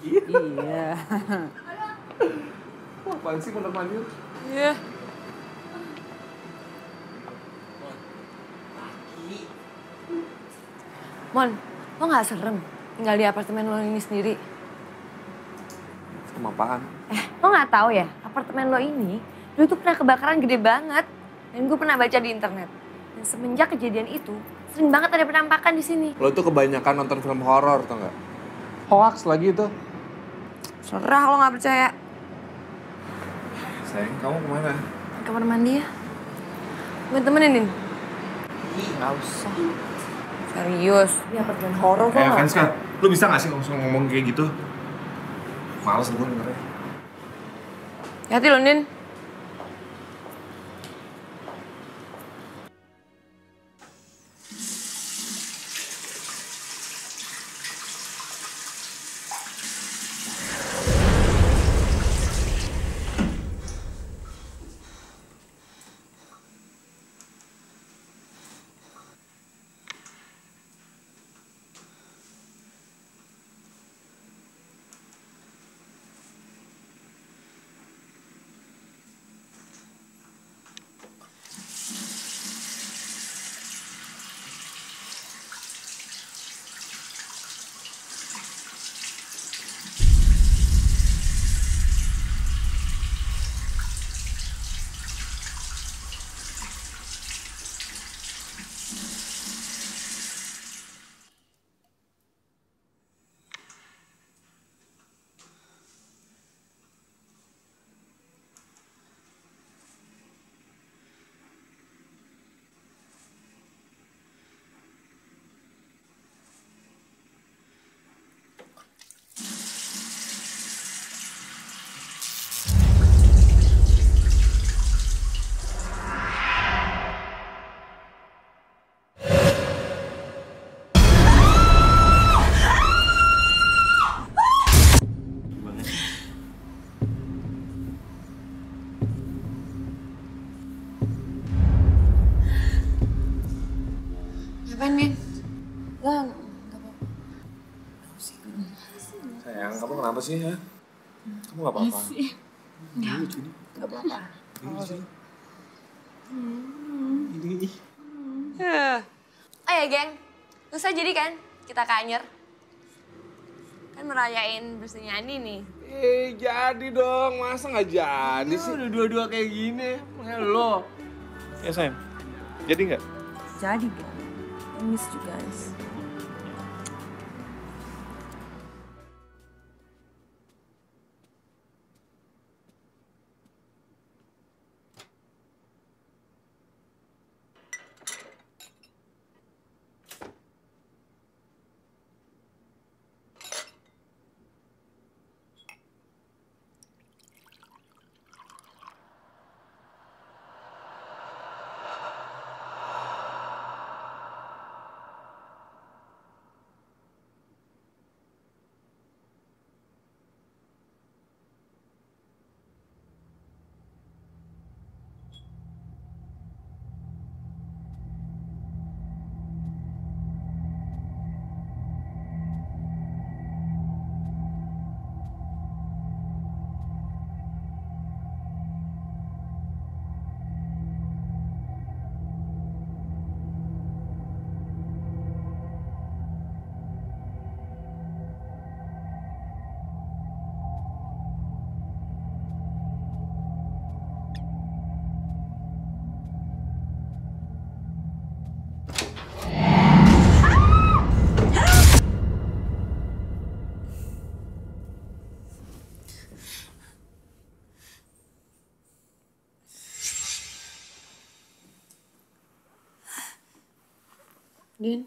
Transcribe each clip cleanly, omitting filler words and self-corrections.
Iya. Wah, apaan sih mondar mandir? Iya. Mon, lo gak serem tinggal di apartemen lo ini sendiri? Serem apaan? Lo gak tahu ya, apartemen lo ini dulu tuh pernah kebakaran gede banget. Dan gue pernah baca di internet. Dan semenjak kejadian itu, sering banget ada penampakan di sini. Lo tuh kebanyakan nonton film horor, tau gak? Hoax lagi itu. Serah lo gak percaya. Sayang, kamu kemana? Kamar mandi ya. Gue temenin. Gak usah. Serius. Ini apartemen horor kok. Vanska, lo bisa gak sih langsung ngomong kayak gitu? Males gue dengernya. Hati lo, Din. Sayang, kamu kenapa sih ya? Kamu nggak apa-apa? Nggak. Nggak apa-apa. Ini. Oh ya geng, lusa jadi kan kita kanyer. Kan merayain bersihnya Andini. Jadi dong, masa nggak jadi sih? Udah dua-dua kayak gini, hello. Ya sayang, jadi nggak? Jadi geng, I miss you guys. Din,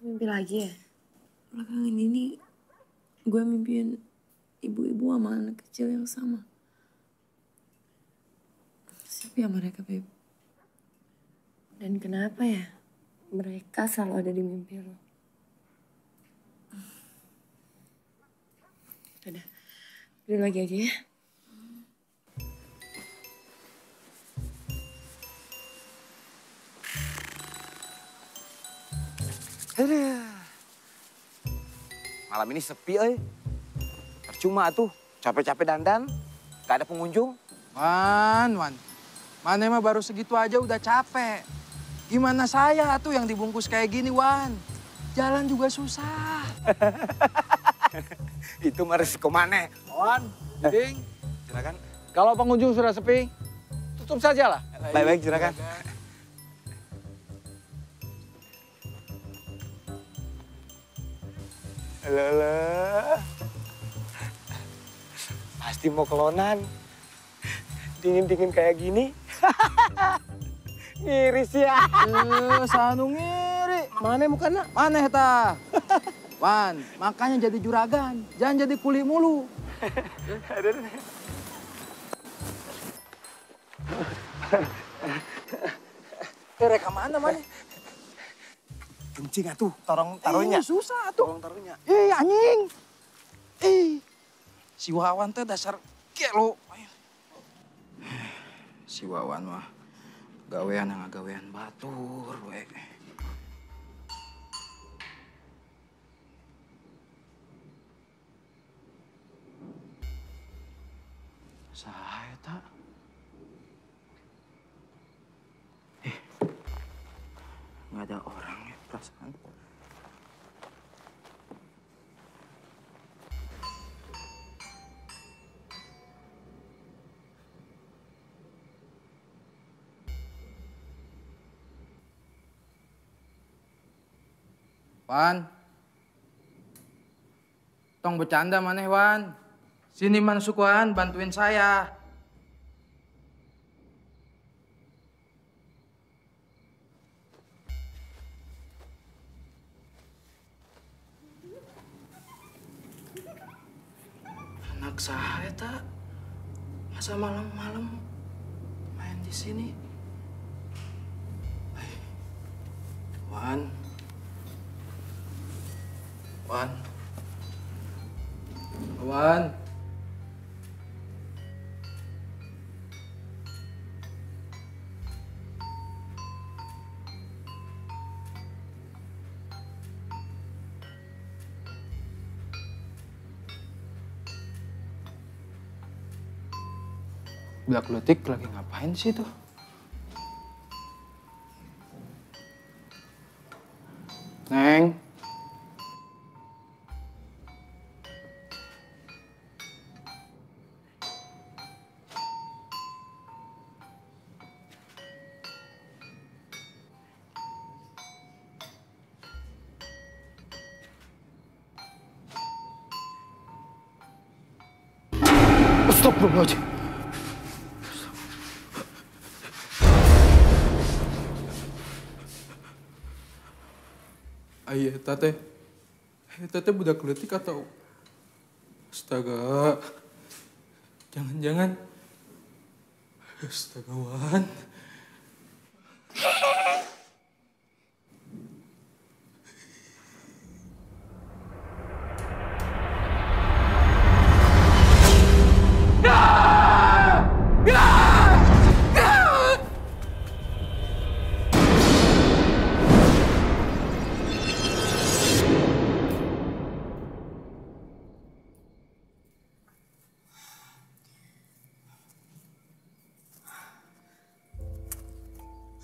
mimpi lagi ya? Belakangan ini gue mimpiin ibu-ibu sama anak kecil yang sama. Siapa ya mereka, Beb? Dan kenapa ya mereka selalu ada di mimpi lo? Udah, tidur lagi aja ya. Malam ini sepi, percuma tuh, capek-capek dandan, gak ada pengunjung. Wan, emang baru segitu aja udah capek. Gimana saya tuh yang dibungkus kayak gini, Wan? Jalan juga susah. Itu mah resiko maneh. Wan, Ding, silakan. Kalau pengunjung sudah sepi, tutup sajalah. Baik-baik, silakan. Lelah. Pasti mau kelonan. Dingin-dingin kayak gini. Ngiris ya. Sanu ngiri. Mana mukanya? Mana heta? Wan, makanya jadi juragan. Jangan jadi kuli mulu. Rekam mana, Mane? Kencing atuh, torong taruhnya. Susah atuh. Torong taruhnya. Ih, anjing. Ih. Si Wawan teh dasar gelo. Si Wawan mah gawean yang gawean batur we. Saha eta? Nggak ada orang ya, perasaan. Wan. Tong bercanda maneh, Wan. Sini Man Sukuan, bantuin saya. Sah eta masa malam-malam main di sini. Wan. Belak-belutik lagi ngapain sih tuh? Neng. Stop dulu aja. Ayah, tate. Tate budak letik atau... Astaga. Jangan-jangan. Astagawan.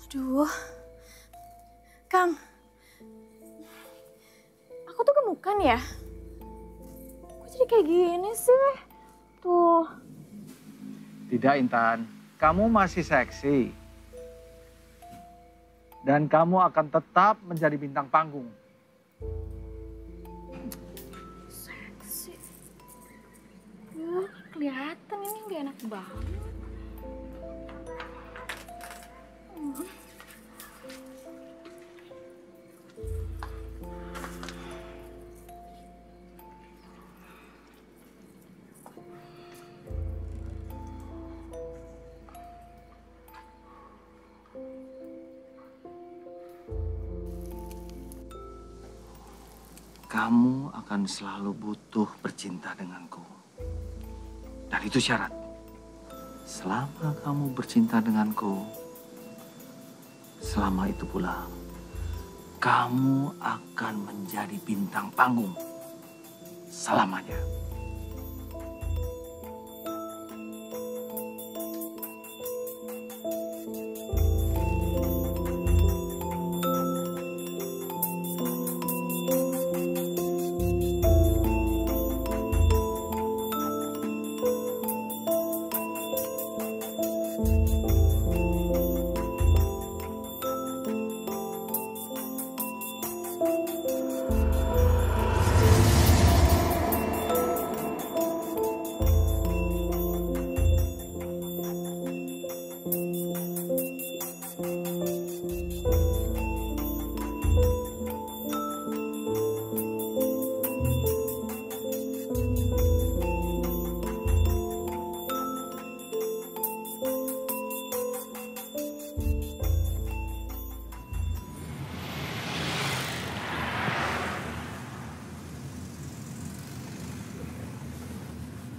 Aduh, Kang, aku tuh gemukan ya? Kok jadi kayak gini sih? Tuh. Tidak, Intan. Kamu masih seksi. Dan kamu akan tetap menjadi bintang panggung. Seksi. Ya, kelihatan ini nggak enak banget. Kamu akan selalu butuh bercinta denganku. Dan itu syarat. Selama kamu bercinta denganku, selama itu pula, kamu akan menjadi bintang panggung selamanya.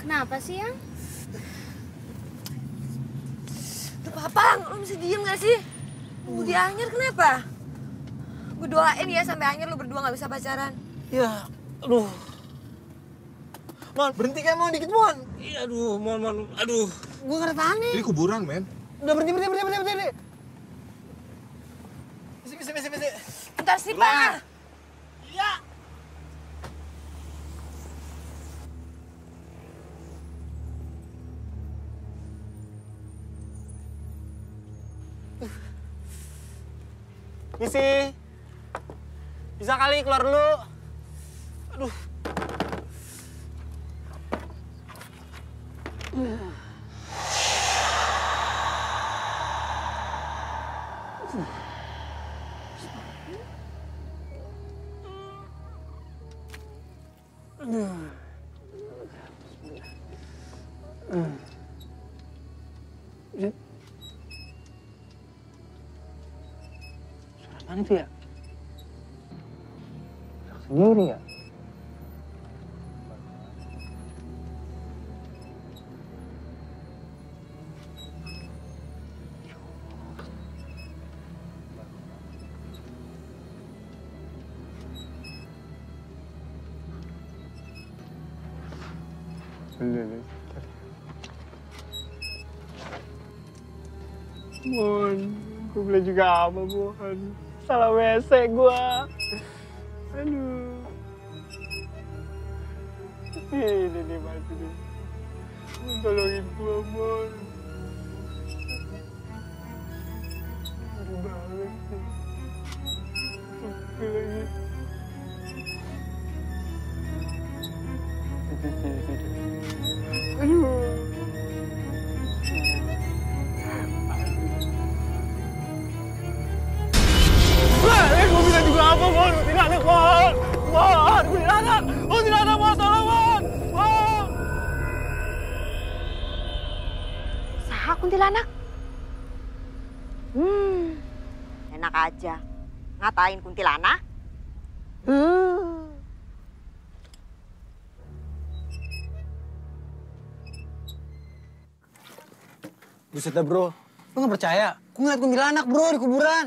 Kenapa sih, Yang? Tuh, Papang, lu bisa diem gak sih? Lu di Anyer kenapa? Gue doain ya sampai Anyer lu berdua gak bisa pacaran. Ya, aduh. Mon, berhenti kan, Mon, dikit, Mon. Iya, aduh, Mon, aduh. Gue gak ada tahan nih. Ini kuburan, men. Udah, berhenti. Bisa. Bentar sih, Pak. Iya. Misi, bisa kali keluar dulu. Aduh. Apaan itu ya? Gerak sendiri ya? Mon, gue bilang juga apa, Mon? Salah WC gue. Aduh. Ini nih, Mas. Mon, tolongin gue, Mon. Aduh banget sih. Suka lagi. Aduh. Apa Mon? Tidak ada Mon! Mon! Tidak ada! Oh tidak ada Mon! Tolong Mon! Mon! Saha kuntilanak? Enak aja. Ngatain kuntilanak? Buset dah bro, lu gak percaya? Gue ngeliat kuntilanak bro di kuburan.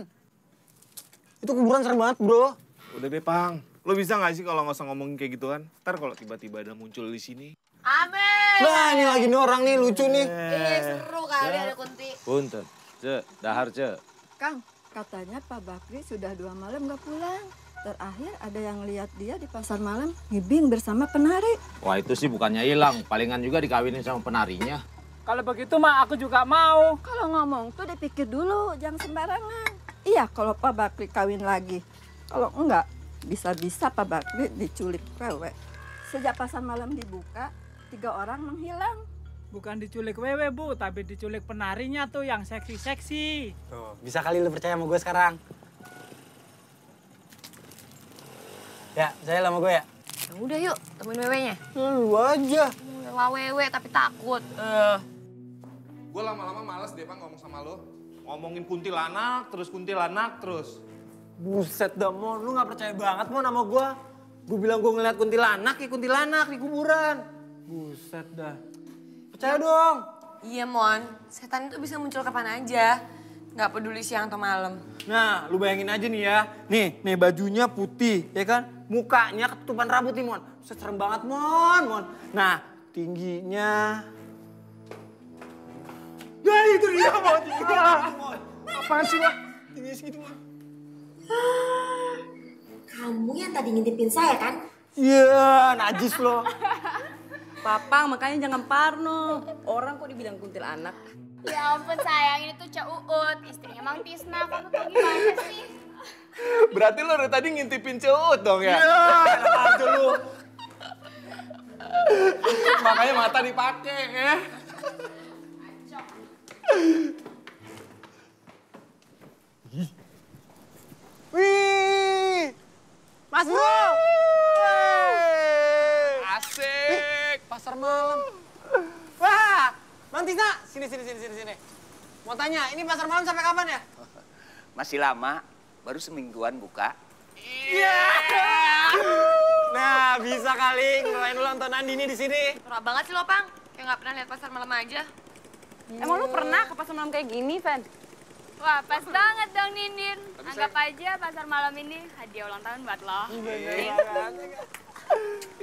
Itu kuburan serem banget, bro. Udah deh, Pang. Lo bisa nggak sih kalau nggak usah ngomongin kayak gituan? Ntar kalau tiba-tiba ada muncul di sini. Amin! Lah, ini lagi nih orang nih, lucu nih. Iya, seru kali ada kunti. Punten, ce, dahar, ce. Kang, katanya Pak Bakri sudah 2 malam nggak pulang. Terakhir ada yang lihat dia di pasar malam ngibing bersama penari. Wah, itu sih bukannya hilang. Palingan juga dikawinin sama penarinya. Kalau begitu, mah aku juga mau. Kalau ngomong tuh dipikir dulu, jangan sembarangan. Iya, kalau Pak Bakri kawin lagi. Kalau enggak, bisa-bisa Pak Bakri diculik wewe. Sejak pasar malam dibuka, 3 orang menghilang. Bukan diculik wewe, Bu, tapi diculik penarinya tuh yang seksi-seksi. Tuh, bisa kali lu percaya sama gue sekarang. Ya, percaya sama gue ya? Ya udah yuk, temuin wewenya. Lu aja. Wah wewe, tapi takut. Gue lama-lama males deh, Pak, ngomong sama lo. Ngomongin kuntilanak, terus. Buset dah, Mon. Lu gak percaya banget, Mon, sama gue. Gue bilang gue ngeliat kuntilanak di kuburan. Buset dah. Percaya dong. Iya, Mon. Setan itu bisa muncul kapan aja. Gak peduli siang atau malam. Nah, lu bayangin aja nih ya. Nih bajunya putih, ya kan? Mukanya ketupan rambut nih, Mon. Buset, serem banget, Mon. Nah, tingginya... Ya itu dia, Mon. Apaan sih, Mon? Tingginya segitu, Mon. Kamu yang tadi ngintipin saya, kan? Iya, najis lo. Papang, makanya jangan parno. Orang kok dibilang kuntilanak. Ya ampun, sayang. Ini tuh Ca Uut, istrinya Mang Tisna. Kamu tuh gimana sih? Berarti lo dari tadi ngintipin Ca Uut dong, ya? Iya, enak aja lo. Makanya mata dipakai, ya. Wih, Mas Bro, asik pasar malam. Wah, Mang Tisna, sini. Mau tanya, ini pasar malam sampai kapan ya? Masih lama, baru semingguan buka. Iya. Yeah. Nah, bisa kali ngelain ulang tahun Andini di sini. Murah banget sih lo, Pang. Kayak nggak pernah lihat pasar malam aja. Emang lu pernah ke pasar malam kayak gini, Fan? Wah, pas banget dong, Nindin. Anggap aja pasar malam ini hadiah ulang tahun buat lo. Iya.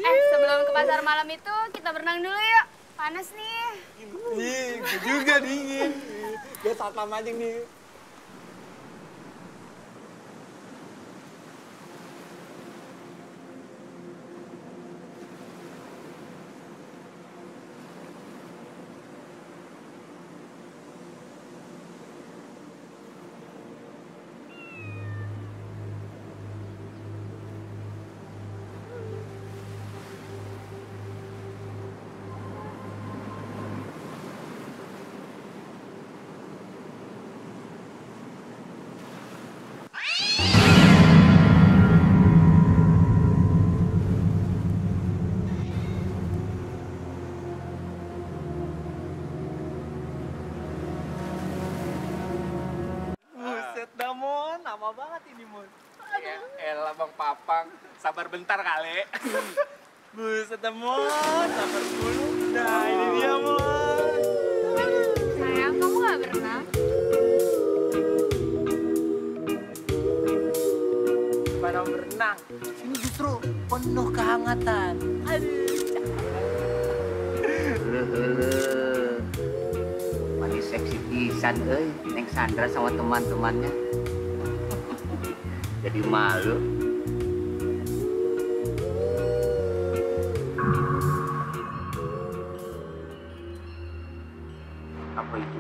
Sebelum ke pasar malam itu, kita berenang dulu yuk. Panas nih. Iya, juga dingin. Gue saat lama aja nih. Lama banget ini, Mon. Ya, elah Bang Papang. Sabar bentar kali. Buset, Mon. Sabar dulu. Nah, ini dia, Mon. Sayang, kamu gak berenang? Pada berenang, ini justru penuh kehangatan. Aduh. Manis seksi pisan euy, Neng Sandra sama teman-temannya. Jadi malu. Apa itu?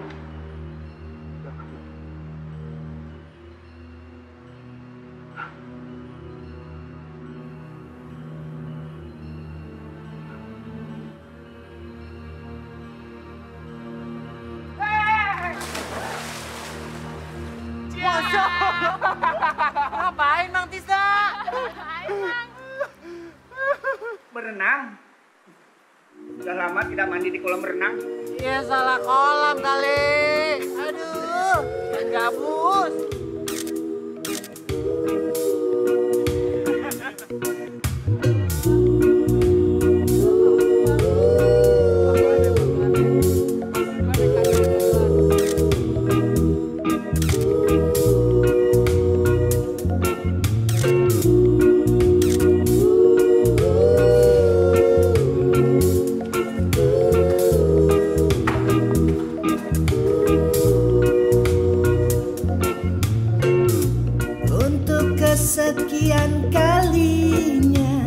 Ngapain Mang Tisna? Berenang? Udah lama tidak mandi di kolam renang? Iya, salah kolam kali. Aduh, kan gabus. Sekian kalinya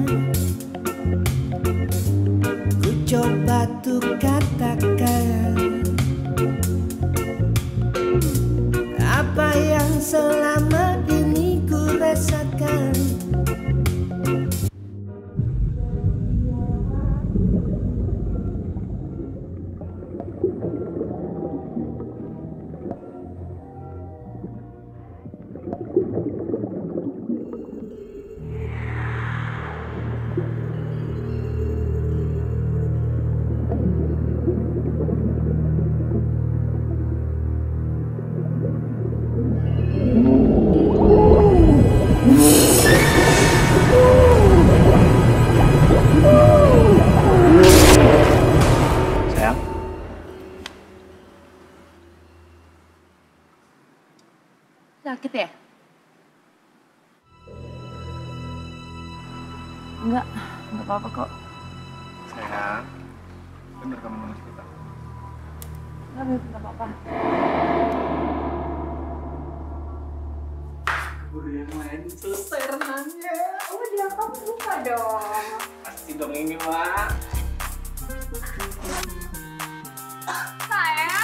ku coba tuh katakan apa yang selama ini ku rasakan. Sakit ya? Enggak apa-apa kok. Sayang, bener kamu nangis kita. Enggak apa-apa. Udah yang main selesai renangnya. Udah, kamu lupa dong. Pasti dong ini, Mak. Sayang.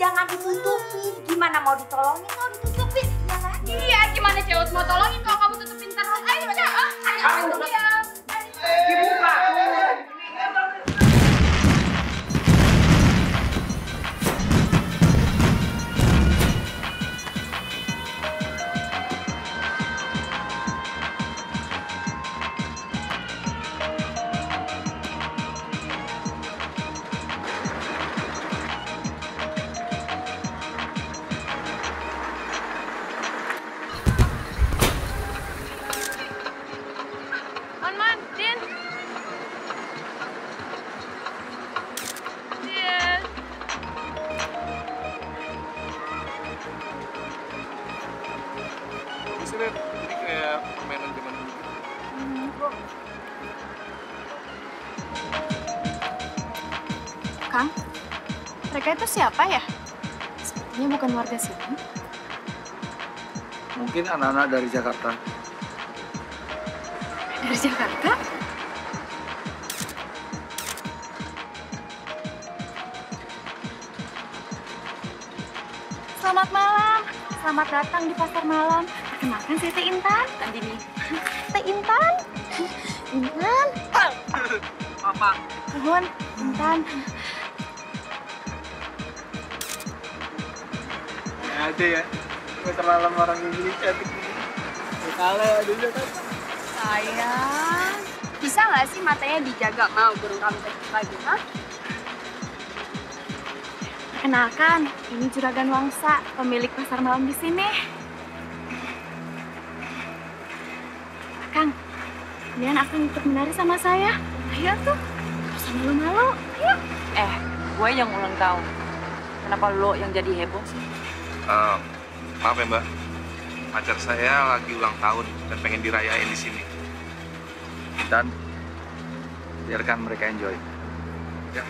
Jangan ditutupin, gimana mau ditolongin kalau ditutupin? Ya kan? Iya, gimana cewek mau tolongin kalau kamu tutupin terus? Ayo, cewek! Ayo, diam! Dibuka! Ini kayak permainan zaman dulu. Kang, mereka itu siapa ya? Sepertinya bukan warga sini. Mungkin anak-anak dari Jakarta. Dari Jakarta? Selamat malam. Selamat datang di pasar malam. Kenalkan saya Teh Intan, Andini. Teh Intan, Intan. Papang. Ramon, Intan. Ya aja ya, nggak terlalu orang Indonesia tuh. Kalau ada juga. Sayang, bisa nggak sih matanya dijaga mau burung kamu terus lagi, ha? Kenalkan, ini Juragan Wangsa, pemilik pasar malam di sini. Kang, kalian akan ikut menari sama saya. Ayo tuh, gak usah malu-malu. Ayo. gue yang ulang tahun. Kenapa lo yang jadi heboh sih? Maaf ya Mbak, pacar saya lagi ulang tahun dan pengen dirayain di sini. Dan biarkan mereka enjoy. Ya.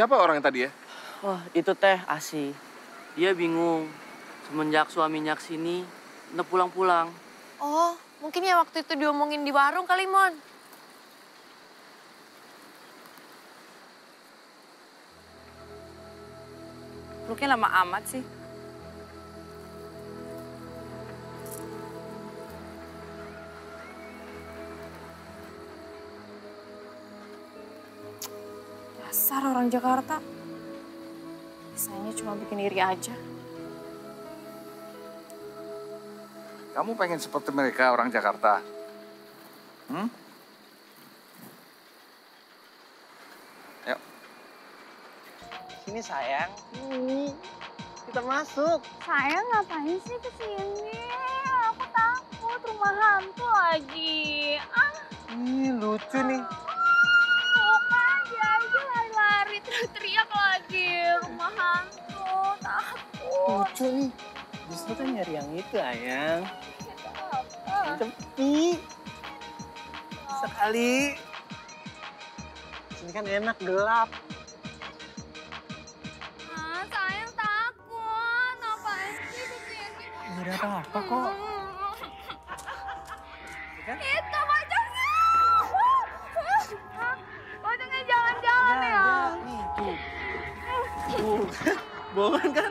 Siapa orang yang tadi ya? Wah, itu teh Asi. Dia bingung. Semenjak suaminya kesini, nggak pulang-pulang. Oh, mungkin ya waktu itu diomongin di warung kali, Mon. Peluknya lama amat sih. Dasar orang Jakarta, bisanya cuma bikin iri aja. Kamu pengen seperti mereka orang Jakarta? Hmm? Ayo. Sini sayang. Ini kita masuk. Sayang ngapain sih kesini? Aku takut rumah hantu lagi. Ah. Ih, lucu nih. Teriak lagi, rumah hantu, takut. Lucu nih, justru kan nyari yang itu, Ayang. Tepi. Sekali. Sini kan enak, gelap. Mas, Ayang takut. Ngapain sih di sini? Nggak ada apa-apa kok. Kan? Itu pacarnya. Untungnya jalan-jalan ya. Bohongan kan?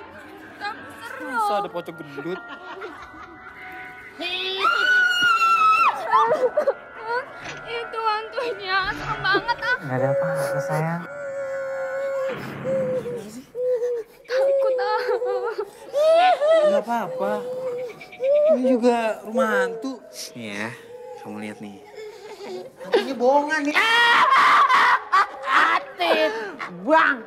Seru. Masa ada pocong gendut. Itu hantunya, serem banget ah. Gak ada apa-apa sayang. Takut ah. Gak apa-apa. Ini juga rumah hantu. Iya, kamu lihat nih. Hantunya bohongan nih. Atit, bang.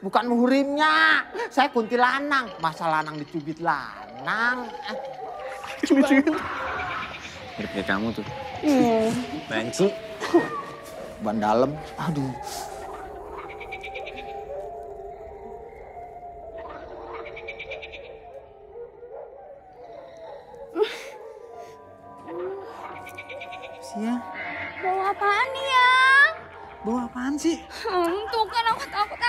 Bukan muhrimnya, saya kuntilanang. Masa lanang dicubit lanang. Cubit-cubit. Mirip kayak kamu tuh. Banci. Ban dalam. Aduh. Sia. Bawa apaan nih ya? Bawa apaan sih? Tuh kan aku takut.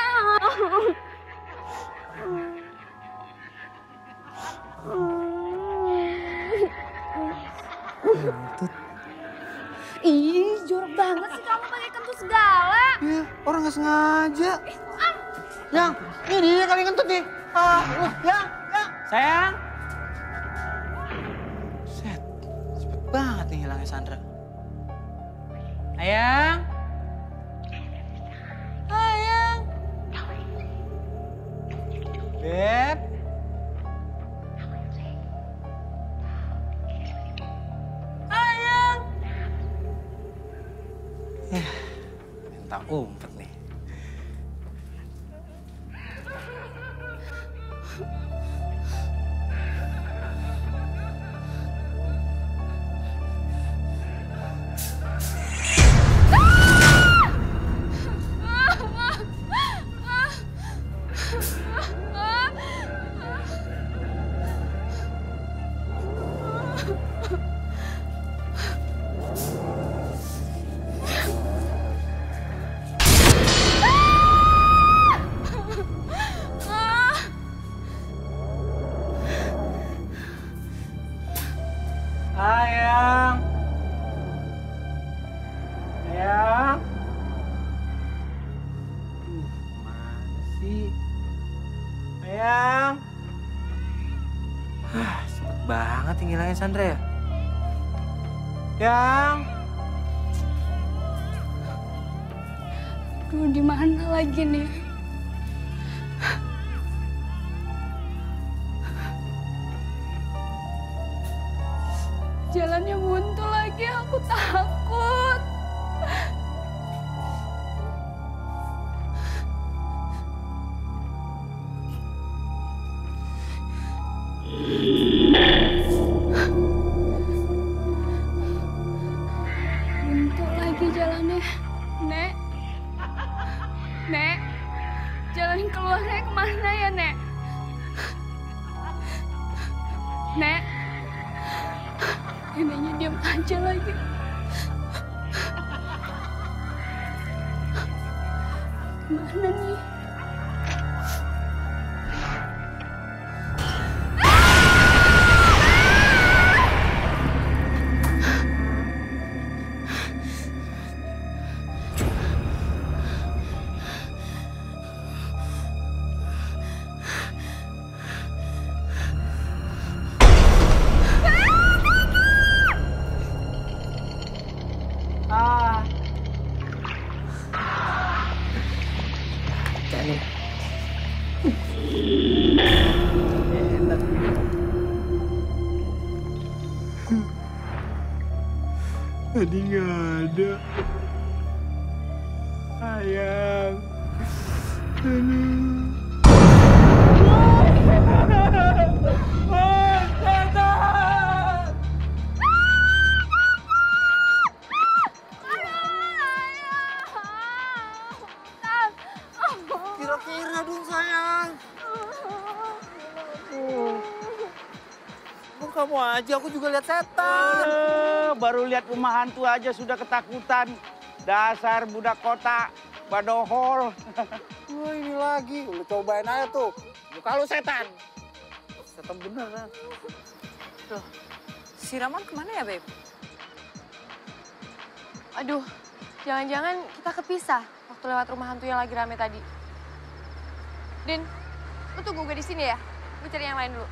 Kentut. Ih, jorok banget sih kamu pakai kentut segala. Iya, orang nggak sengaja. Yang, ini dia kali kentut nih. Yang. Sayang. Set, cepet banget nih hilangnya Sandra. Ayang. Beb. Ayang. umpet nih. Sandra ya? Yang? Aduh, di mana lagi nih? Jalannya buntu lagi, aku takut. Tadi nggak ada, ayang. Aku juga lihat setan. Baru lihat rumah hantu aja sudah ketakutan. Dasar budak kota, badohol. Wah, ini lagi, lu cobain aja tuh. Muka lu setan. Setan bener kan? Loh, si Ramon kemana ya, Beb? Aduh, jangan-jangan kita kepisah waktu lewat rumah hantu yang lagi rame tadi. Din, lu tunggu gue di sini ya. Gue cari yang lain dulu.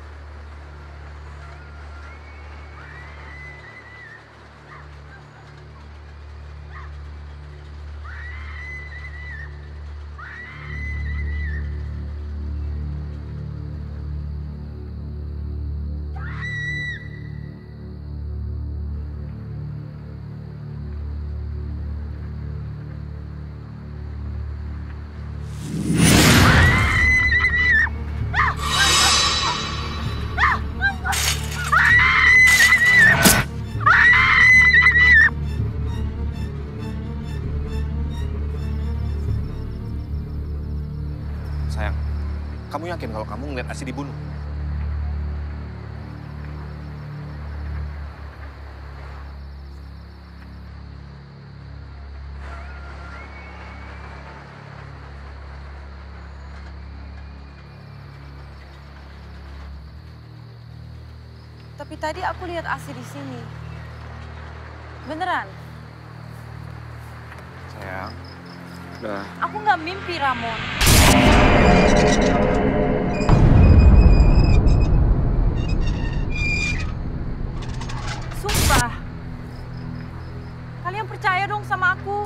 Yakin kalau kamu ngeliat Asih dibunuh? Tapi tadi aku lihat Asih di sini. Beneran? Sayang, udah. Aku nggak mimpi, Ramon. Sumpah. Kalian percaya dong sama aku.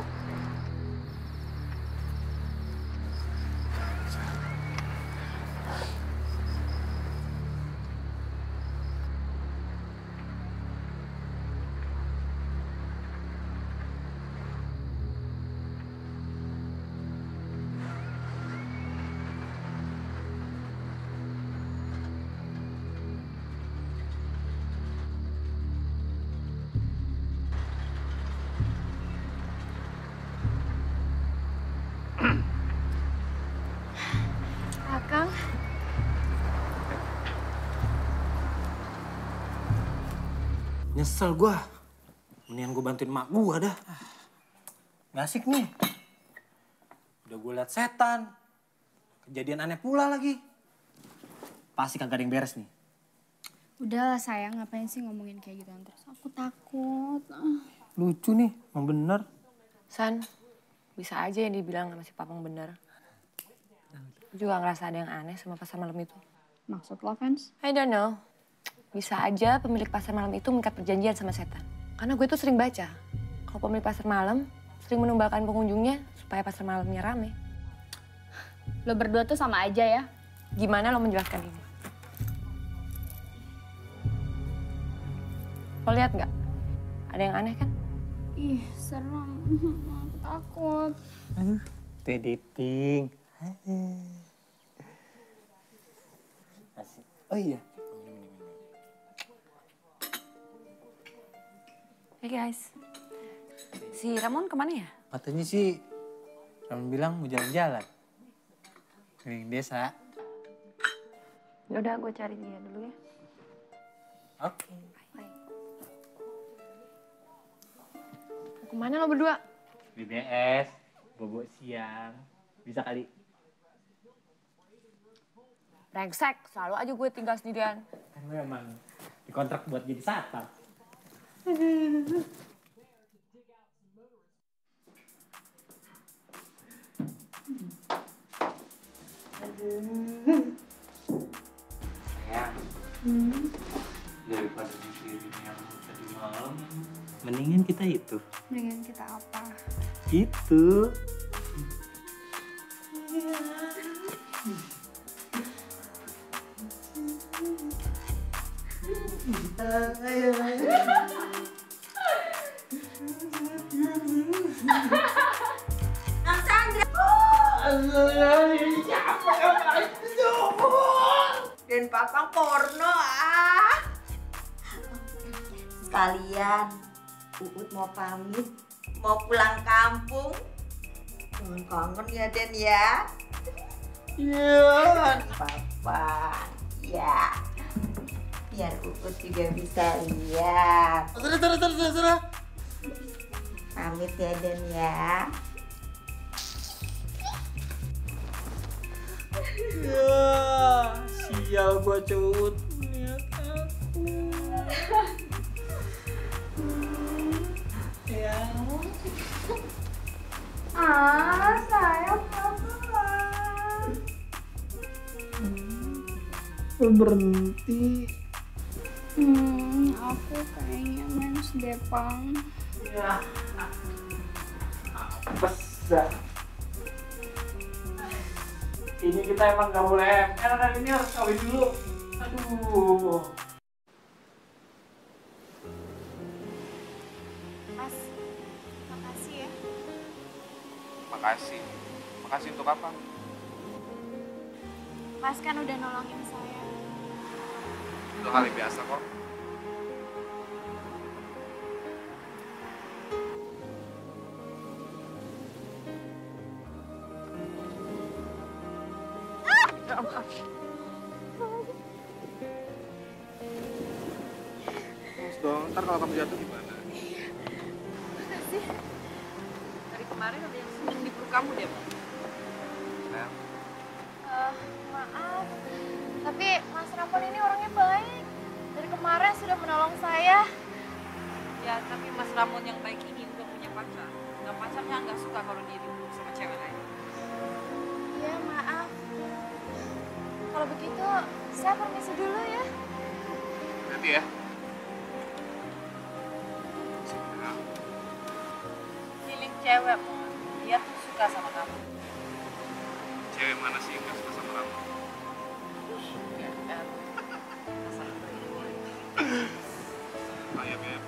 Nyesel gue. Mendingan gue bantuin mak gue dah. Nggak asik nih. Udah gue liat setan. Kejadian aneh pula lagi. Pasti kagak ada yang beres nih. Udah lah sayang, ngapain sih ngomongin kayak gitu terus. Aku takut. Lucu nih, emang bener. San, bisa aja yang dibilang sama si Papang bener. Aku juga ngerasa ada yang aneh sama pasar malam itu. Maksud lo, fans? I don't know. Bisa aja pemilik pasar malam itu mengikat perjanjian sama setan. Karena gue tuh sering baca. Kalau pemilik pasar malam sering menumbalkan pengunjungnya supaya pasar malamnya rame. Lo berdua tuh sama aja ya. Gimana lo menjelaskan ini? Lo lihat nggak? Ada yang aneh kan? Ih, serem. Aku takut. Aduh, editing. Asik. Oh iya. Hey guys. Si Ramon kemana ya? Katanya sih Ramon bilang mau jalan-jalan. Keliling desa. Udah, gue cari dia dulu ya. Oke. Okay. Bye. Kemana lo berdua? BBS, bobo siang. Bisa kali. Rengsek, selalu aja gue tinggal sendirian. Kan gue emang dikontrak buat jadi satpam. Sayang, daripada mikirin yang tadi malam, mendingan kita itu. Mendingan kita apa? Itu. Ya. Sandra. Siapa yang lagi dong? Dan Papang porno ah. Sekalian, Uut mau pamit, mau pulang kampung. Jangan kangen ya Den ya. Iya, Papa. Ya. Biar Uut juga bisa lihat. Serah. Pamit ya Den ya. Ya, sial gua Uut lihat aku. Ya. Ah, saya pelan. Berhenti. Aku kayaknya manis Depang. Ya. Apes dah. Ini kita emang gak boleh ML dan ini harus kawin dulu. Aduh. Mas, makasih ya. Makasih? Makasih untuk apa? Mas kan udah nolongin saya. Itu hal yang biasa kok. Terus dong, ntar kalau kamu jatuh gimana? Makasih. Dari kemarin ada yang senyum di perut kamu deh. Sayang. Maaf, tapi Mas Ramon ini orangnya baik. Dari kemarin sudah menolong saya. Ya, tapi Mas Ramon yang baik ini udah punya pacar. Dan pacarnya nggak suka kalau dia dibunuh sama cewek lain. Ya, maaf. Kalau begitu, saya permisi dulu ya. Nanti ya. Milik cewek, dia tuh suka sama kamu. Cewek mana sih yang suka sama kamu? Ya, Ayo, Beb.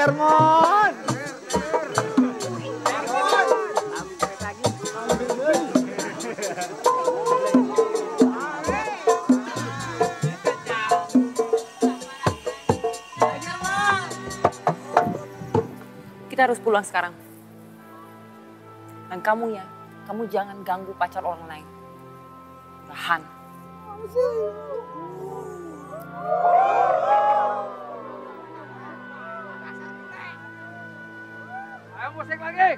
Cermon. Kita harus pulang sekarang. Dan kamu ya, kamu jangan ganggu pacar orang lain. Rahan. Ayo musik lagi.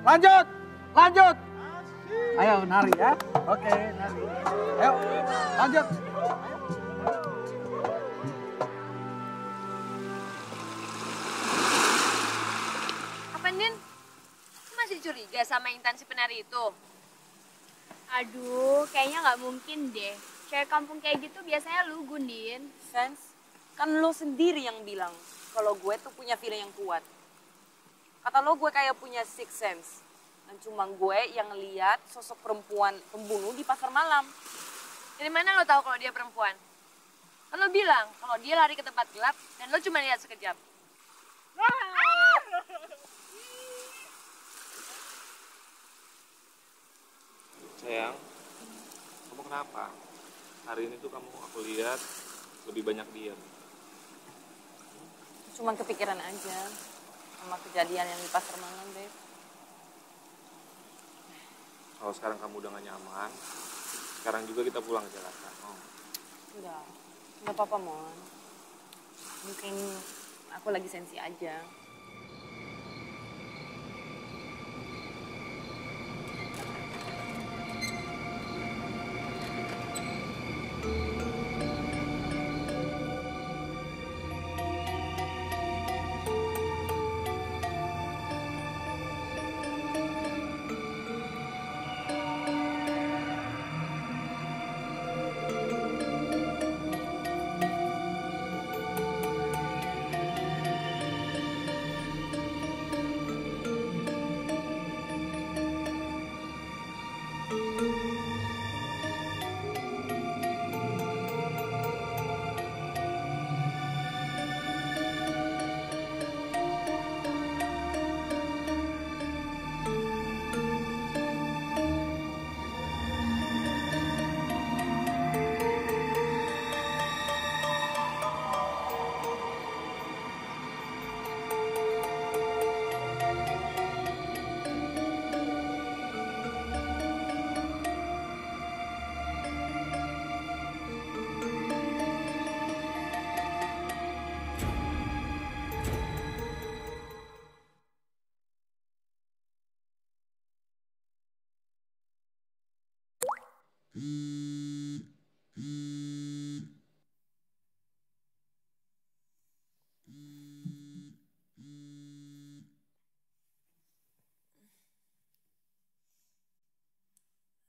Lanjut, lanjut. Ayo nari ya. Oke, nari. Ayo, lanjut. Apa Nin? Masih curiga sama Intan si penari itu? Aduh, kayaknya nggak mungkin deh. Cewek kampung kayak gitu biasanya lu gundin. Fans, kan lu sendiri yang bilang kalau gue tuh punya feeling yang kuat. Kata lo gue kayak punya sixth sense. Dan cuma gue yang lihat sosok perempuan pembunuh di pasar malam. Dari mana lo tahu kalau dia perempuan? Kan lo bilang kalau dia lari ke tempat gelap dan lo cuma lihat sekejap. Sayang, kamu kenapa? Hari ini tuh aku lihat lebih banyak diam. Cuman kepikiran aja sama kejadian yang di pasar malam, Beb. Kalau sekarang kamu udah gak nyaman, sekarang juga kita pulang ke Jakarta. Enggak, gak apa-apa, Mon. Mungkin aku lagi sensi aja.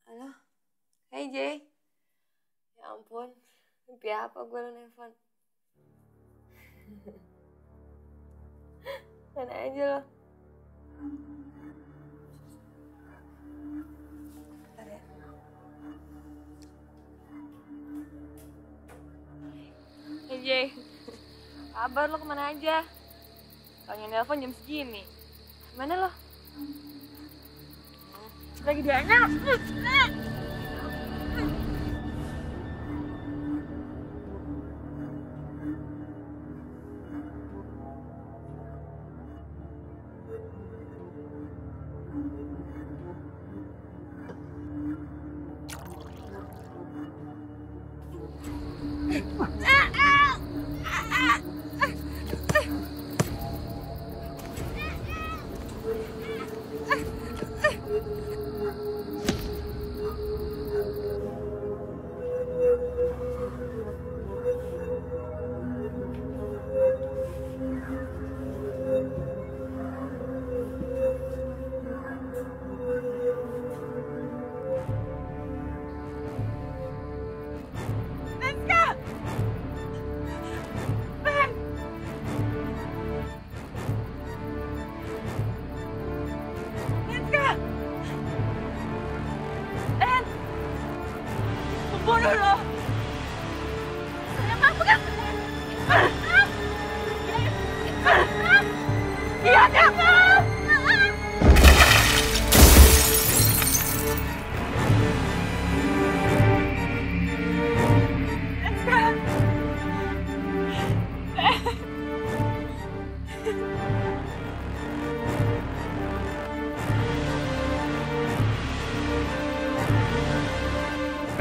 Halo, hey Jay. Ya ampun, mimpi apa gue lo nelfon? Mana aja lo. Jay, kabar lo kemana aja? Soalnya nelfon jam segini. Mana lo? Lagi dianya. Saya mau pegang.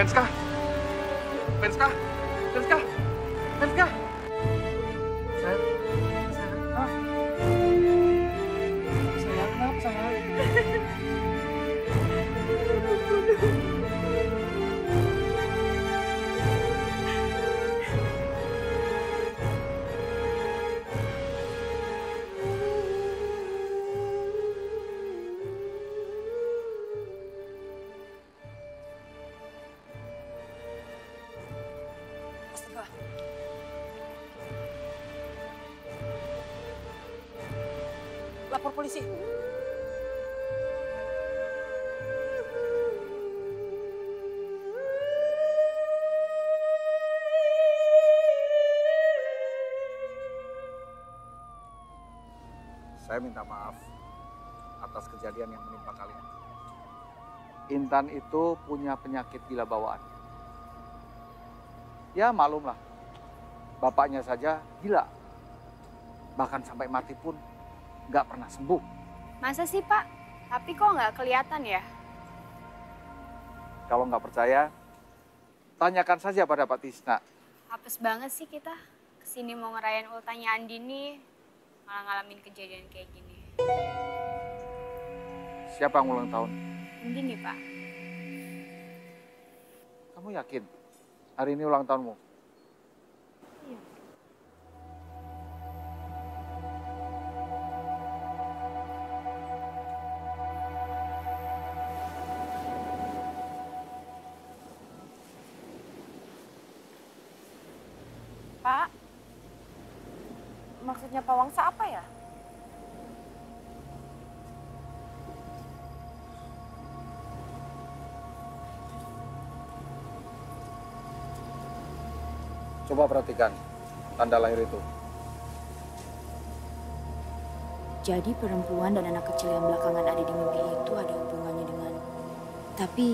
Fans kah? Sayang, kenapa sayang? Lapor polisi. Saya minta maaf atas kejadian yang menimpa kalian. Intan itu punya penyakit gila bawaan. Ya maklumlah, bapaknya saja gila. Bahkan sampai mati pun nggak pernah sembuh. Masa sih, Pak? Tapi kok nggak kelihatan ya? Kalau nggak percaya, tanyakan saja pada Pak Tisna. Apes banget sih kita. Kesini mau ngerayain ultahnya Andini, malah ngalamin kejadian kayak gini. Siapa yang ulang tahun? Andini, Pak. Kamu yakin hari ini ulang tahunmu? Iya. Pak, maksudnya Pak Wangsa apa ya? Coba perhatikan tanda lahir itu. Jadi perempuan dan anak kecil yang belakangan ada di mimpi itu ada hubungannya dengan... Tapi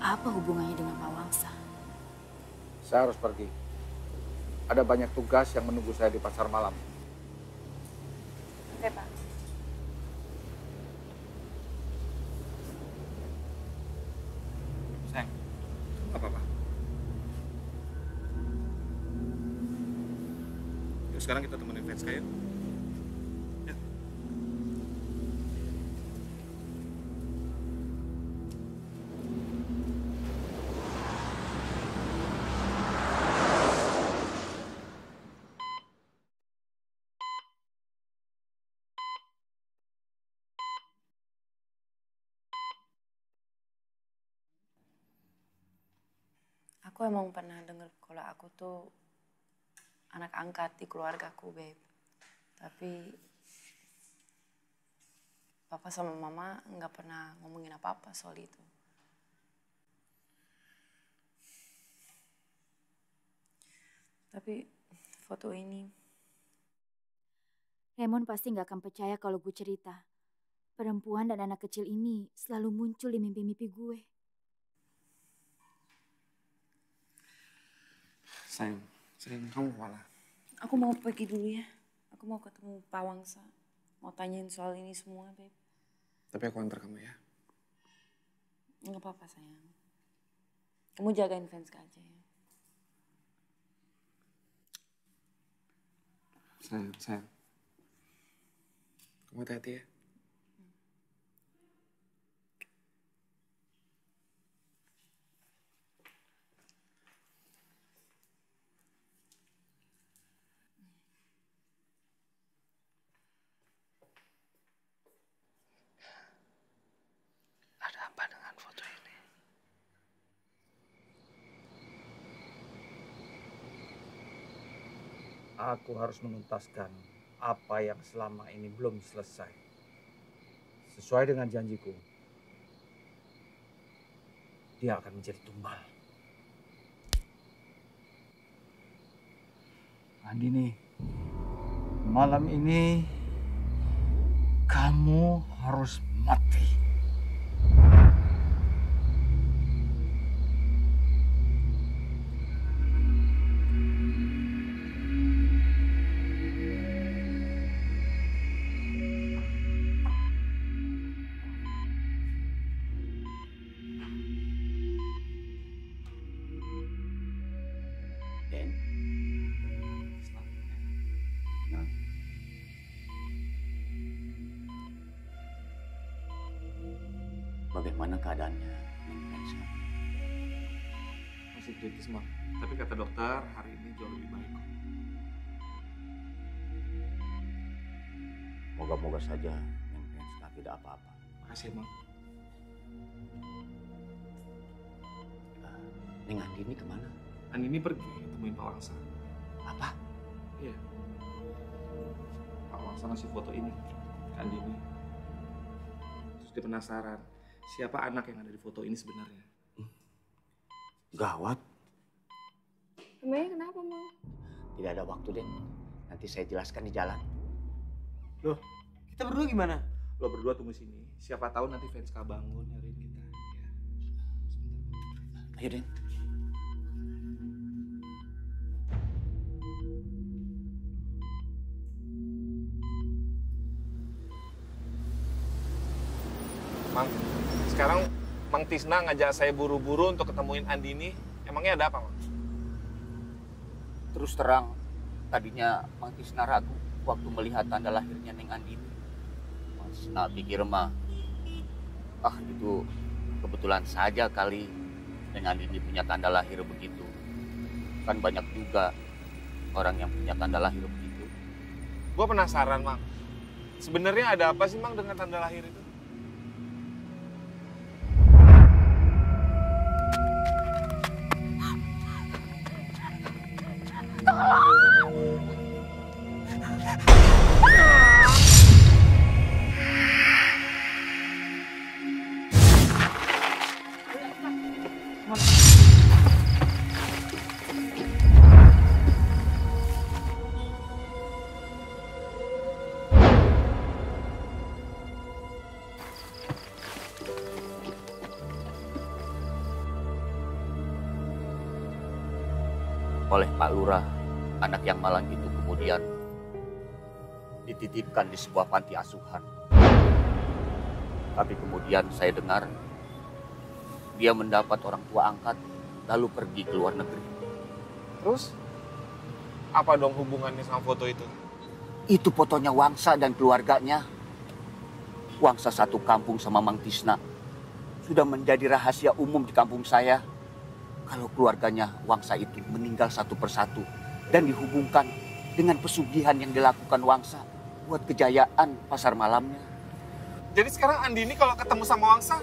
apa hubungannya dengan Pak Wangsa? Saya harus pergi. Ada banyak tugas yang menunggu saya di pasar malam. Oke, Pak. Sayang, apa, Pak? Yuk, sekarang kita temenin Fans kayak. Ya. Aku emang pernah dengar kalau aku tuh anak angkat di keluargaku, Beb. Tapi Papa sama Mama nggak pernah ngomongin apa-apa soal itu. Tapi foto ini... Ramon pasti nggak akan percaya kalau gue cerita. Perempuan dan anak kecil ini selalu muncul di mimpi-mimpi gue. Sayang, kamu kepala. Aku mau pergi dulu ya. Aku mau ketemu Pak Wangsa. Mau tanyain soal ini semua, Beb. Tapi aku antar kamu ya. Nggak apa-apa, sayang. Kamu jagain Fans aja ya. Sayang. Kamu hati-hati ya. Aku harus menuntaskan apa yang selama ini belum selesai. Sesuai dengan janjiku, dia akan menjadi tumbal. Andini, malam ini kamu harus mati. Bagaimana keadaannya? Masih kritis, Mang. Tapi kata dokter, hari ini jauh lebih baik. Moga-moga saja Neng Penska tidak apa-apa. Makasih, Mang. Neng Andini kemana? Andini pergi temuin Pak Wangsa. Apa? Iya. Pak Wangsa ngasih foto ini ke Andini. Terus dia penasaran siapa anak yang ada di foto ini sebenarnya. Gawat. Emangnya kenapa, Mang? Tidak ada waktu, Den. Nanti saya jelaskan di jalan. Loh, kita berdua gimana? Lo berdua tunggu sini. Siapa tahu nanti Venska bangun nyariin kita. Ya. Sebentar. Ayo, Den. Mang, sekarang Mang Tisna ngajak saya buru-buru untuk ketemuin Andini. Emangnya ada apa, Mang? Terus terang, tadinya Mang Tisna ragu waktu melihat tanda lahirnya Neng Andini. Mas, nah pikir mah, itu kebetulan saja kali Neng Andini punya tanda lahir begitu. Kan banyak juga orang yang punya tanda lahir begitu. Gua penasaran, Mang. Sebenarnya ada apa sih, Mang, dengan tanda lahir itu? Oleh Pak Lurah, anak yang malang itu kemudian dititipkan di sebuah panti asuhan. Tapi kemudian saya dengar dia mendapat orang tua angkat lalu pergi ke luar negeri. Terus apa dong hubungannya sama foto itu? Itu fotonya Wangsa dan keluarganya. Wangsa satu kampung sama Mang Tisna. Sudah menjadi rahasia umum di kampung saya kalau keluarganya Wangsa itu meninggal satu persatu dan dihubungkan dengan pesugihan yang dilakukan Wangsa buat kejayaan pasar malamnya. Jadi sekarang Andini kalau ketemu sama Wangsa?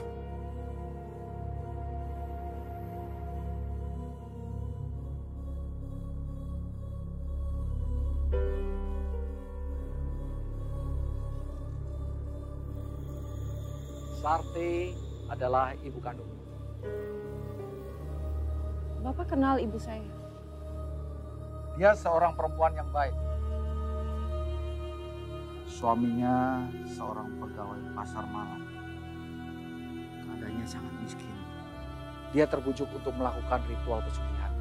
Sarti adalah ibu kandung. Bapak kenal ibu saya? Dia seorang perempuan yang baik. Suaminya seorang pegawai pasar malam. Keadaannya sangat miskin. Dia terbujuk untuk melakukan ritual pesugihan.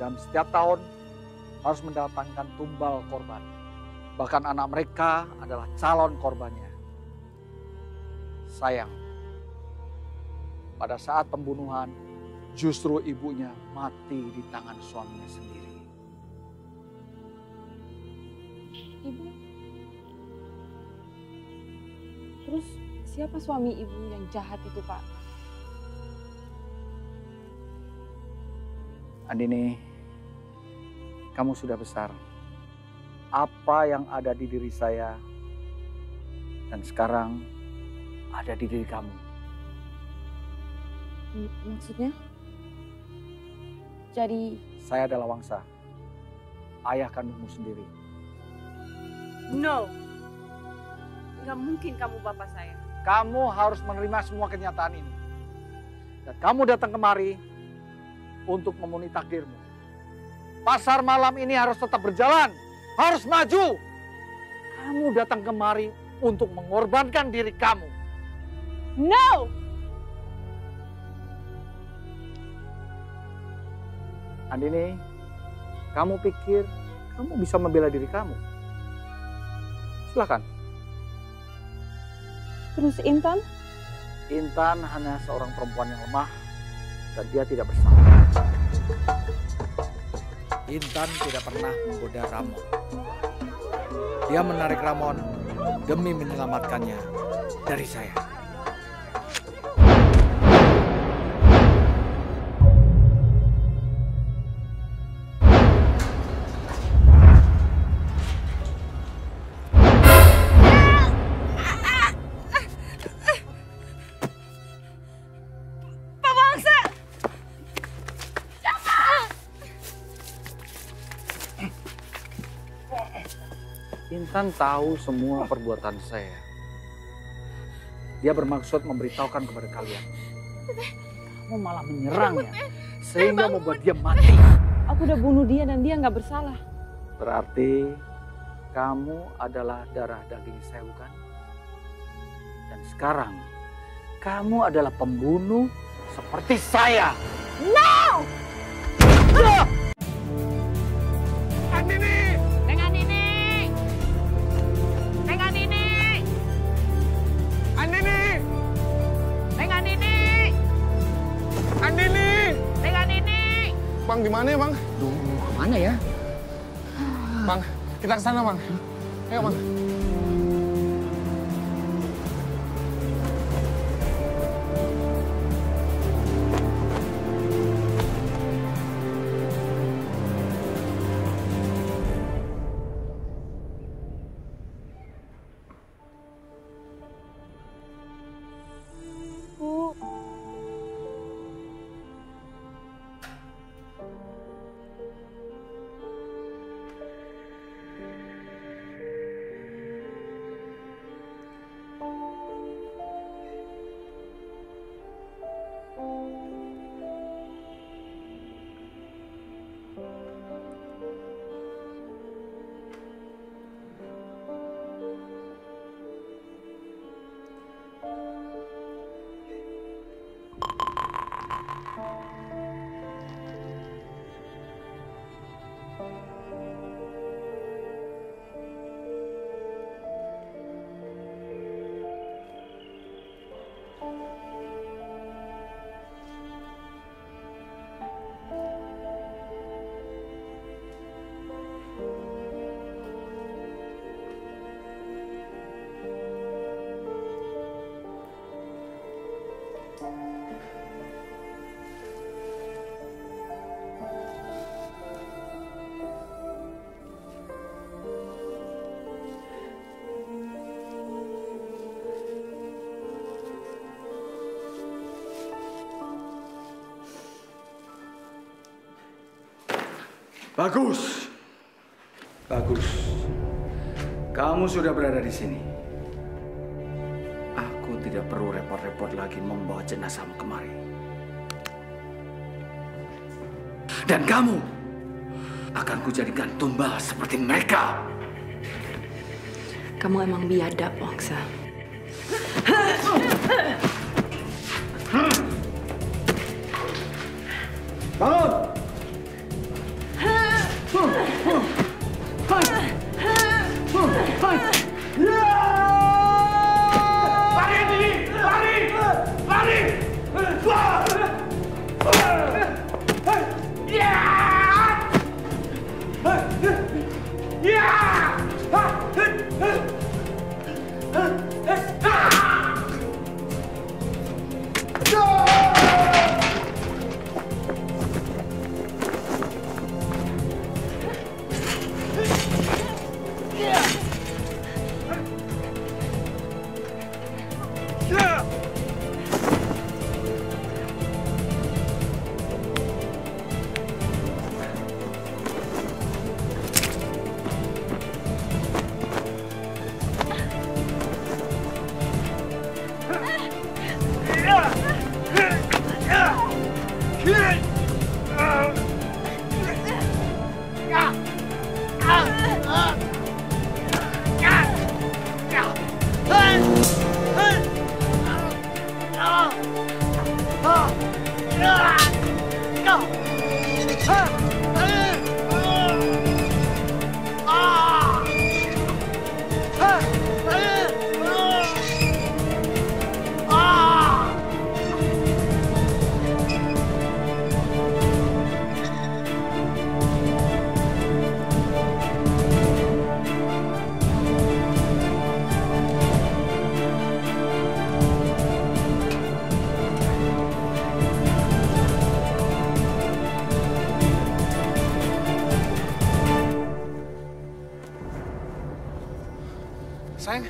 Dan setiap tahun harus mendatangkan tumbal korban. Bahkan anak mereka adalah calon korbannya. Sayang. Pada saat pembunuhan, justru ibunya mati di tangan suaminya sendiri. Ibu? Terus siapa suami ibu yang jahat itu, Pak? Andini, kamu sudah besar. Apa yang ada di diri saya dan sekarang ada di diri kamu. Maksudnya? Jadi... Saya adalah Wangsa. Ayah kandungmu sendiri. No. Nggak mungkin kamu bapak saya. Kamu harus menerima semua kenyataan ini. Dan kamu datang kemari untuk memenuhi takdirmu. Pasar malam ini harus tetap berjalan. Harus maju. Kamu datang kemari untuk mengorbankan diri kamu. No! Andini, kamu pikir kamu bisa membela diri kamu? Silakan. Terus Intan? Intan hanya seorang perempuan yang lemah dan dia tidak bersalah. Intan tidak pernah menggoda Ramon. Dia menarik Ramon demi menyelamatkannya dari saya. Intan tahu semua perbuatan saya. Dia bermaksud memberitahukan kepada kalian. Kamu malah menyerangnya, sehingga membuat dia mati. Aku udah bunuh dia dan dia nggak bersalah. Berarti kamu adalah darah daging saya, bukan? Dan sekarang kamu adalah pembunuh seperti saya. No! Andini! Bang, di mana ya, Bang? Duh, kemana ya? Bang, kita ke sana, Bang. Ayo, Bang. Bagus. Bagus. Kamu sudah berada di sini. Aku tidak perlu repot-repot lagi membawa jenazahmu kemari. Dan kamu akan kujadikan tumbal seperti mereka. Kamu emang biadab, Wangsa. Bangun! Sayang.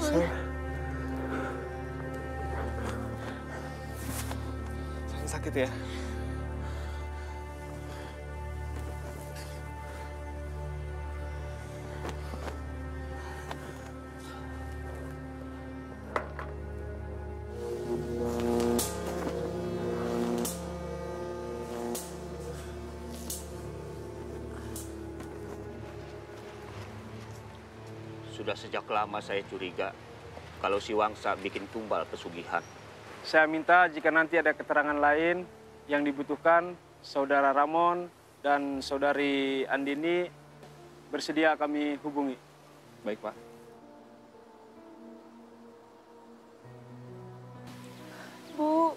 Sayang. Sayang sakit ya? Sudah sejak lama saya curiga kalau si Wangsa bikin tumbal pesugihan. Saya minta jika nanti ada keterangan lain yang dibutuhkan, saudara Ramon dan saudari Andini bersedia kami hubungi. Baik, Pak. Bu.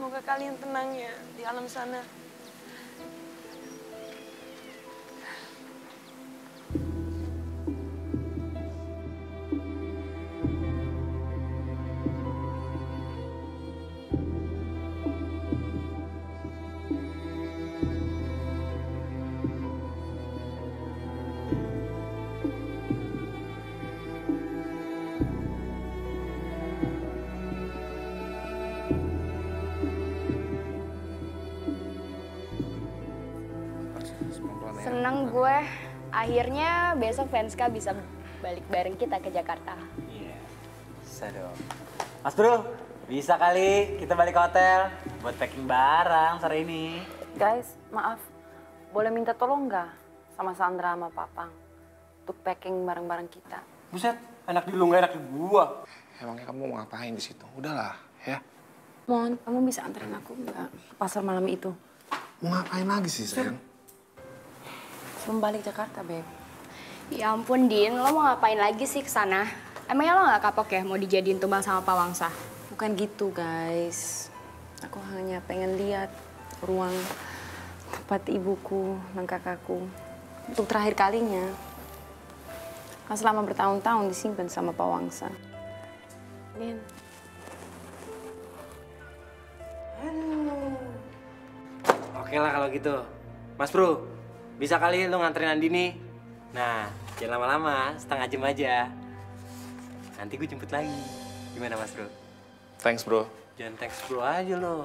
Semoga kalian tenang ya di alam sana. Seneng gue, akhirnya besok Venska bisa balik bareng kita ke Jakarta. Iya, bisa dong. Mas Bro, bisa kali kita balik ke hotel buat packing barang sore ini. Guys, maaf, boleh minta tolong nggak sama Sandra sama Papang untuk packing barang-barang kita? Buset, enak di lu, nggak enak di gua. Emangnya kamu mau ngapain di situ? Udahlah, ya. Mon, kamu bisa anterin aku nggak pasar malam itu? Mau ngapain lagi sih, sayang? Sebelum balik Jakarta, Beb. Ya ampun, Din. Lo mau ngapain lagi sih ke sana? Emangnya lo nggak kapok ya mau dijadiin tumbal sama Pak Wangsa? Bukan gitu, guys. Aku hanya pengen lihat ruang tempat ibuku dan kakakku. Untuk terakhir kalinya. Kan selama bertahun-tahun disimpan sama Pak Wangsa. Din. Oke lah kalau gitu. Mas Bro. Bisa kali lu nganterin Andini. Nah, jangan lama-lama, setengah jam aja. Nanti gue jemput lagi. Gimana, Mas Bro? Thanks, Bro. Jangan thanks, Bro aja lo.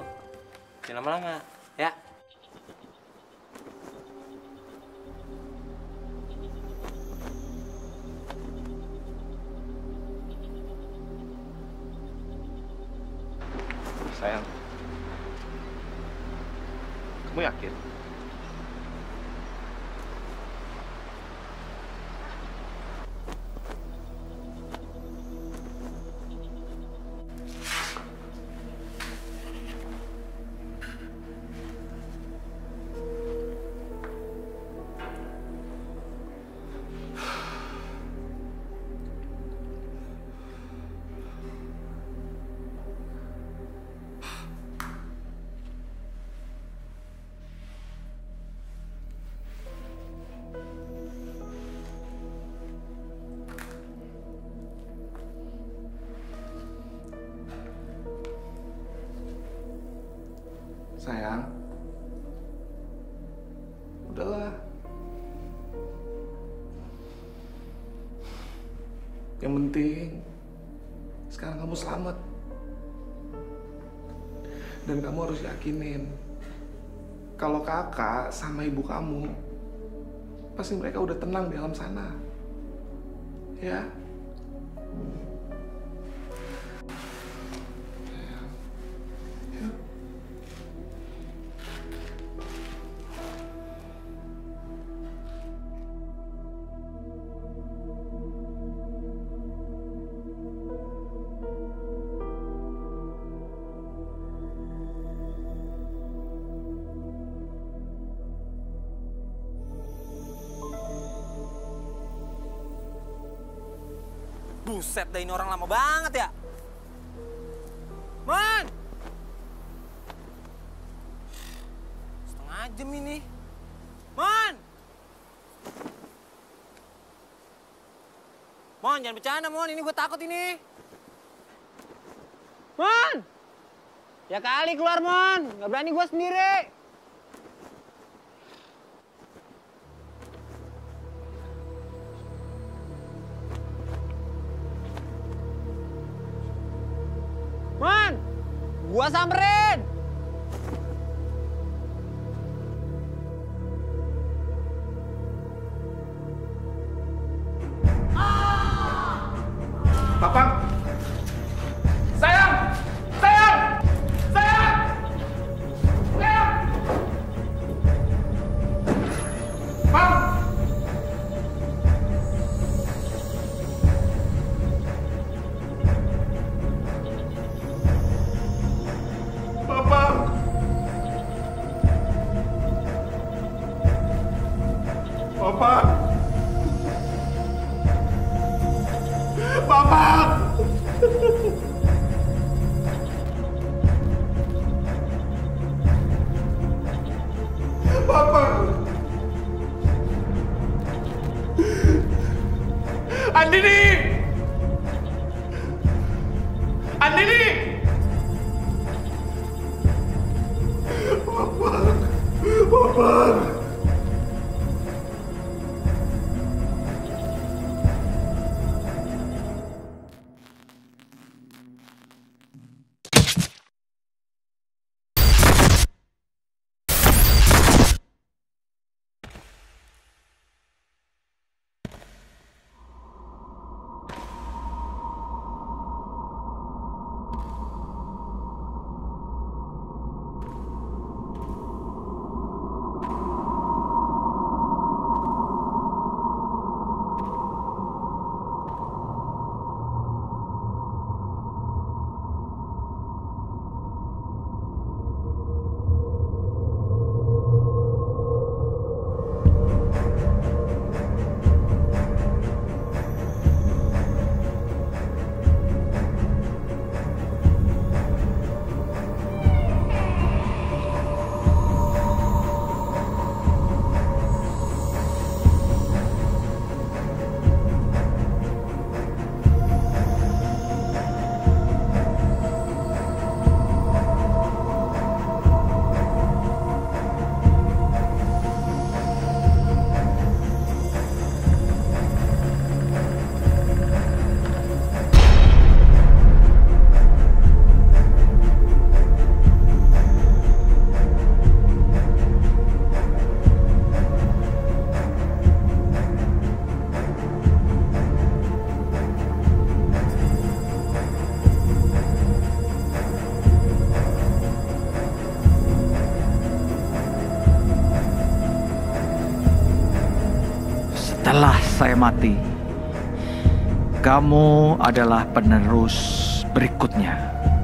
Jangan lama-lama, ya. Sayang. Kamu yakin? Sayang, udahlah. Yang penting, sekarang kamu selamat. Dan kamu harus yakinin, kalau kakak sama ibu kamu, pasti mereka udah tenang di alam sana. Ya? Buset dah, ini orang lama banget ya. Man! Setengah jam ini. Man! Mon, jangan bercanda, Mon. Ini gue takut ini. Man! Ya kali keluar, Mon. Nggak berani gue sendiri. Mon, gue samperin. Papang. Setelah saya mati, kamu adalah penerus berikutnya.